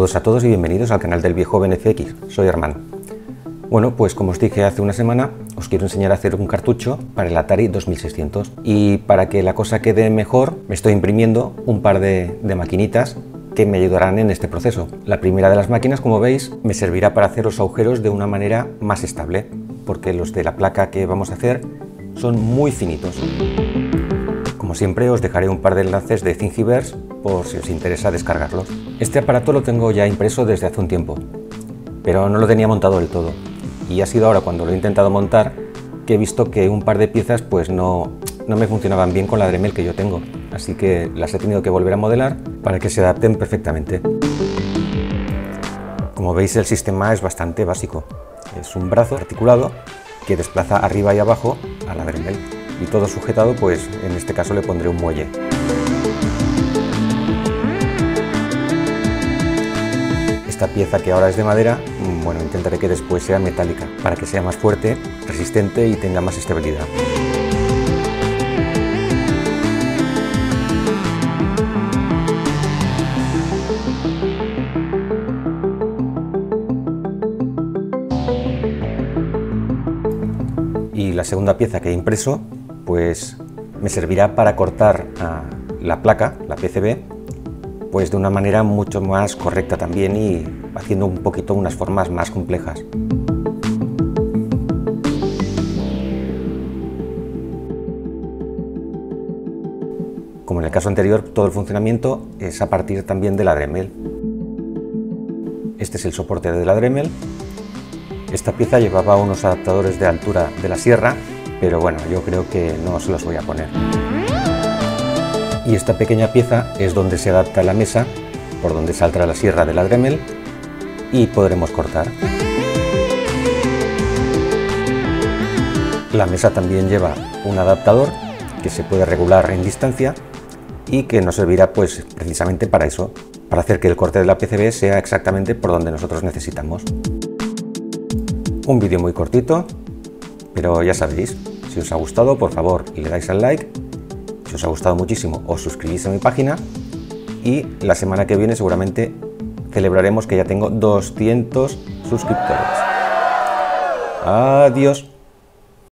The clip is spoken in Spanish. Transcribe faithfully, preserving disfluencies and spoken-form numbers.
Saludos a todos y bienvenidos al canal del Viejoven F X, soy Hernán. Bueno, pues como os dije hace una semana, os quiero enseñar a hacer un cartucho para el Atari dos mil seiscientos. Y para que la cosa quede mejor, me estoy imprimiendo un par de, de maquinitas que me ayudarán en este proceso. La primera de las máquinas, como veis, me servirá para hacer los agujeros de una manera más estable, porque los de la placa que vamos a hacer son muy finitos. Como siempre, os dejaré un par de enlaces de Thingiverse por si os interesa descargarlos. Este aparato lo tengo ya impreso desde hace un tiempo, pero no lo tenía montado del todo. Y ha sido ahora cuando lo he intentado montar que he visto que un par de piezas pues no, no me funcionaban bien con la Dremel que yo tengo. Así que las he tenido que volver a modelar para que se adapten perfectamente. Como veis, el sistema es bastante básico. Es un brazo articulado que desplaza arriba y abajo a la Dremel. Y todo sujetado, pues en este caso le pondré un muelle. Esta pieza que ahora es de madera, bueno, intentaré que después sea metálica para que sea más fuerte, resistente y tenga más estabilidad. Y la segunda pieza que he impreso pues me servirá para cortar uh, la placa, la P C B, pues de una manera mucho más correcta también y haciendo un poquito unas formas más complejas. Como en el caso anterior, todo el funcionamiento es a partir también de la Dremel. Este es el soporte de la Dremel. Esta pieza llevaba unos adaptadores de altura de la sierra, pero bueno, yo creo que no se los voy a poner. Y esta pequeña pieza es donde se adapta la mesa, por donde salta la sierra de la Dremel, y podremos cortar. La mesa también lleva un adaptador que se puede regular en distancia y que nos servirá pues precisamente para eso, para hacer que el corte de la P C B sea exactamente por donde nosotros necesitamos. Un vídeo muy cortito, pero ya sabéis, si os ha gustado, por favor, le dais al like. Si os ha gustado muchísimo, os suscribís a mi página. Y la semana que viene seguramente celebraremos que ya tengo doscientos suscriptores. Adiós.